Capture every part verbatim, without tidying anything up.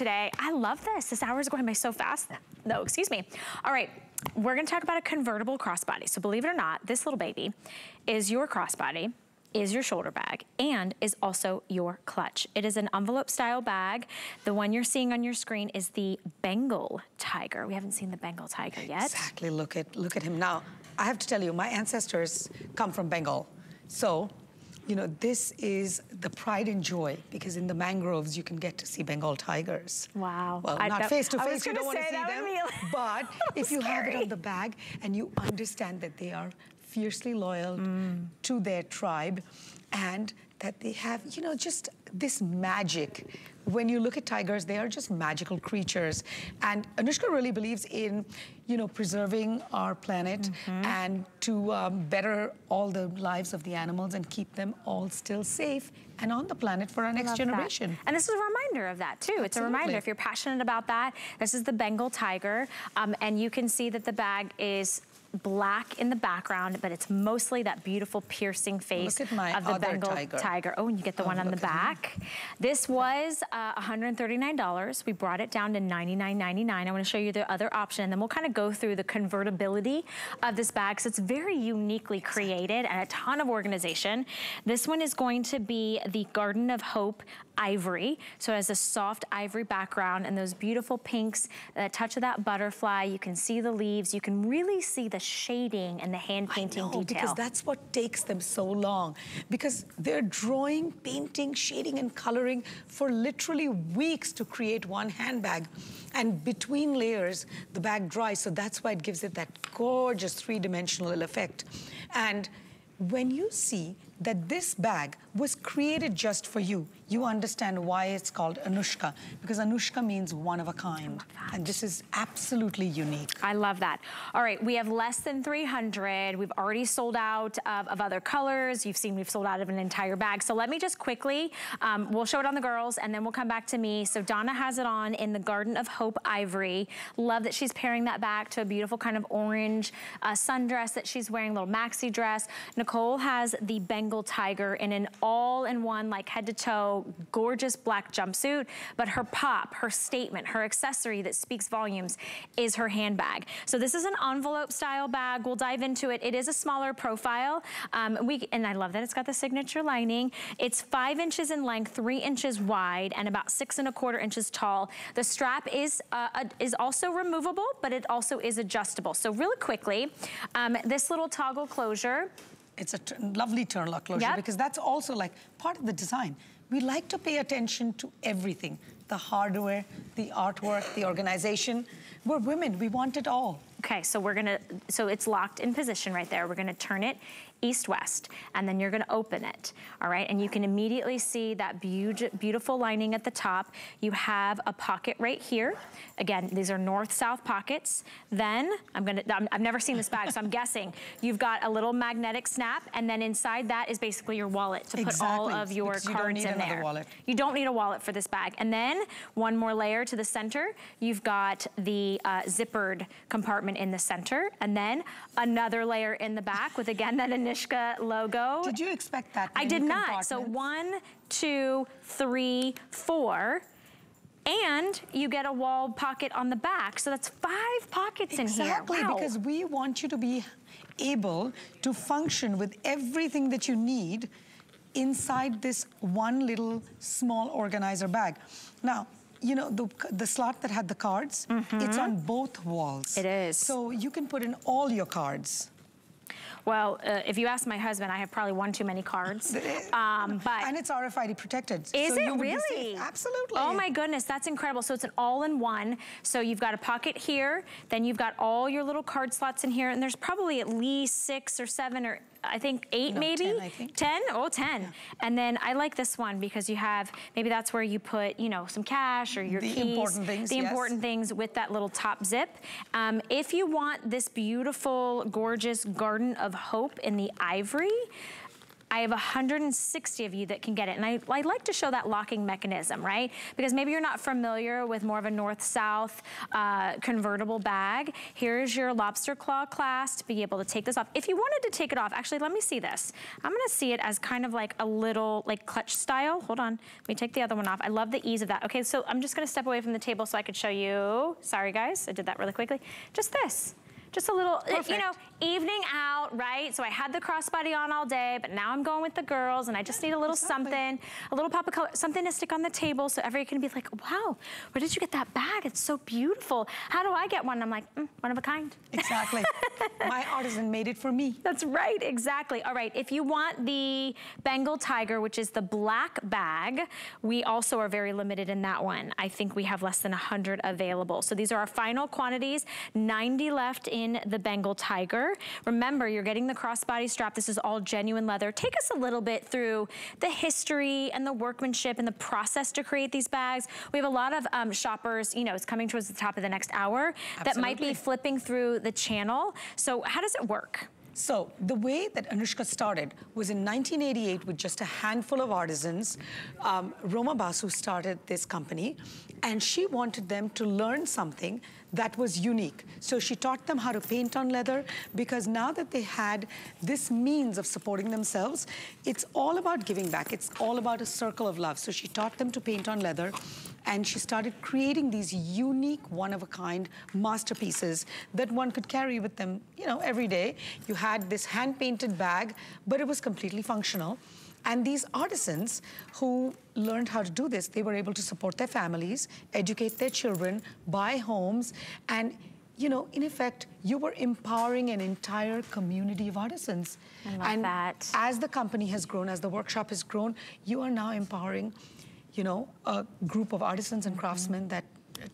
today. I love this. This hour is going by so fast. No, excuse me. All right, we're gonna talk about a convertible crossbody. So believe it or not, this little baby is your crossbody, is your shoulder bag, and is also your clutch. It is an envelope style bag. The one you're seeing on your screen is the Bengal tiger. We haven't seen the Bengal tiger yet. Exactly, look at, look at him. Now, I have to tell you, my ancestors come from Bengal. So, you know, this is the pride and joy, because in the mangroves, you can get to see Bengal tigers. Wow. Well, I, not that, face to face, you don't want to see them, but if you scary. have it on the bag and you understand that they are fiercely loyal mm. to their tribe, and that they have, you know, just this magic. When you look at tigers, they are just magical creatures. And Anuschka really believes in, you know, preserving our planet mm-hmm. and to um, better all the lives of the animals and keep them all still safe and on the planet for our next generation. That. And this is a reminder of that too. Absolutely. It's a reminder if you're passionate about that. This is the Bengal tiger. Um, and you can see that the bag is black in the background, but it's mostly that beautiful piercing face of the Bengal tiger. tiger. Oh, and you get the oh, one on the back. This was uh, one hundred thirty-nine dollars. We brought it down to ninety-nine ninety-nine. I want to show you the other option, and then we'll kind of go through the convertibility of this bag. So it's very uniquely created and a ton of organization. This one is going to be the Garden of Hope ivory. So it has a soft ivory background and those beautiful pinks, a touch of that butterfly. You can see the leaves. You can really see the shading and the hand painting I know, detail. Because that's what takes them so long. Because they're drawing, painting, shading, and coloring for literally weeks to create one handbag. And between layers, the bag dries. So that's why it gives it that gorgeous three-dimensional effect. And when you see that this bag was created just for you, you understand why it's called Anuschka, because Anuschka means one of a kind. And this is absolutely unique. I love that. All right, we have less than three hundred. We've already sold out of, of other colors. You've seen we've sold out of an entire bag. So let me just quickly, um, we'll show it on the girls and then we'll come back to me. So Donna has it on in the Garden of Hope ivory. Love that she's pairing that back to a beautiful kind of orange uh, sundress that she's wearing, little maxi dress. Nicole has the Bengal tiger in an all-in-one, like head to toe, gorgeous black jumpsuit, but her pop, her statement, her accessory that speaks volumes is her handbag. So this is an envelope style bag. We'll dive into it. It is a smaller profile. Um, we, and I love that it's got the signature lining. It's five inches in length, three inches wide, and about six and a quarter inches tall. The strap is, uh, is also removable, but it also is adjustable. So really quickly, um, this little toggle closure, it's a lovely turnlock closure yep. because that's also like part of the design. We like to pay attention to everything, the hardware, the artwork, the organization. We're women, we want it all. Okay, so we're gonna, so it's locked in position right there. We're gonna turn it east-west, and then you're gonna open it, all right? And you can immediately see that be beautiful lining at the top. You have a pocket right here. Again, these are north-south pockets. Then, I'm gonna, I'm, I've never seen this bag, so I'm guessing you've got a little magnetic snap, and then inside that is basically your wallet to exactly. put all of your because cards you don't need in there. Wallet. You don't need a wallet for this bag. And then, one more layer to the center, you've got the uh, zippered compartment in the center, and then another layer in the back with, again, that initial Anuschka logo. Did you expect that? I did not. So one, two, three, four. And you get a wall pocket on the back. So that's five pockets exactly, in here. Exactly, wow. Because we want you to be able to function with everything that you need inside this one little small organizer bag. Now, you know, the, the slot that had the cards, mm-hmm. it's on both walls. It is. So you can put in all your cards. Well, uh, if you ask my husband, I have probably one too many cards. Um, but and it's R F I D protected. Is so it really? Absolutely. Oh my goodness, that's incredible. So it's an all-in-one. So you've got a pocket here, then you've got all your little card slots in here, and there's probably at least six or seven or I think eight no, maybe? ten, I think. ten? Oh, ten. Yeah. And then I like this one because you have, maybe that's where you put, you know, some cash or your the keys. The important things, The yes. important things with that little top zip. Um, if you want this beautiful, gorgeous Garden of Hope in the ivory, I have one hundred sixty of you that can get it. And I, I like to show that locking mechanism, right? Because maybe you're not familiar with more of a north-south uh, convertible bag. Here's your lobster claw clasp to be able to take this off. If you wanted to take it off, actually, let me see this. I'm gonna see it as kind of like a little like clutch style. Hold on, let me take the other one off. I love the ease of that. Okay, so I'm just gonna step away from the table so I could show you. Sorry guys, I did that really quickly. Just this. Just a little, Perfect. you know, evening out, right? So I had the crossbody on all day, but now I'm going with the girls and I just need a little exactly. something, a little pop of color, something to stick on the table so everybody can be like, wow, where did you get that bag? It's so beautiful. How do I get one? And I'm like, mm, one of a kind. Exactly. My artisan made it for me. That's right, exactly. All right, if you want the Bengal tiger, which is the black bag, we also are very limited in that one. I think we have less than one hundred available. So these are our final quantities, ninety left in in the Bengal tiger. Remember, you're getting the crossbody strap. This is all genuine leather. Take us a little bit through the history and the workmanship and the process to create these bags. We have a lot of um, shoppers, you know, it's coming towards the top of the next hour Absolutely. that might be flipping through the channel. So how does it work? So the way that Anuschka started was in nineteen eighty-eight with just a handful of artisans. Um, Roma Basu started this company and she wanted them to learn something that was unique. So she taught them how to paint on leather, because now that they had this means of supporting themselves, it's all about giving back. It's all about a circle of love. So she taught them to paint on leather and she started creating these unique, one-of-a-kind masterpieces that one could carry with them, you know, every day. You had this hand-painted bag, but it was completely functional. And these artisans who learned how to do this, they were able to support their families, educate their children, buy homes, and, you know, in effect, you were empowering an entire community of artisans. I love and that. As the company has grown, as the workshop has grown, you are now empowering, you know, a group of artisans and craftsmen that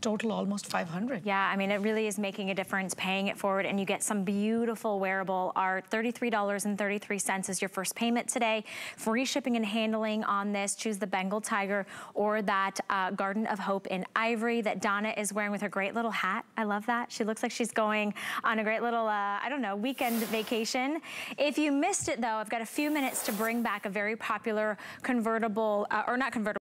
total almost five hundred. Yeah, I mean, it really is making a difference, paying it forward, and you get some beautiful wearable art. thirty-three dollars and thirty-three cents is your first payment today. Free shipping and handling on this. Choose the Bengal tiger or that uh, Garden of Hope in ivory that Donna is wearing with her great little hat. I love that. She looks like she's going on a great little, uh, I don't know, weekend vacation. If you missed it, though, I've got a few minutes to bring back a very popular convertible, uh, or not convertible,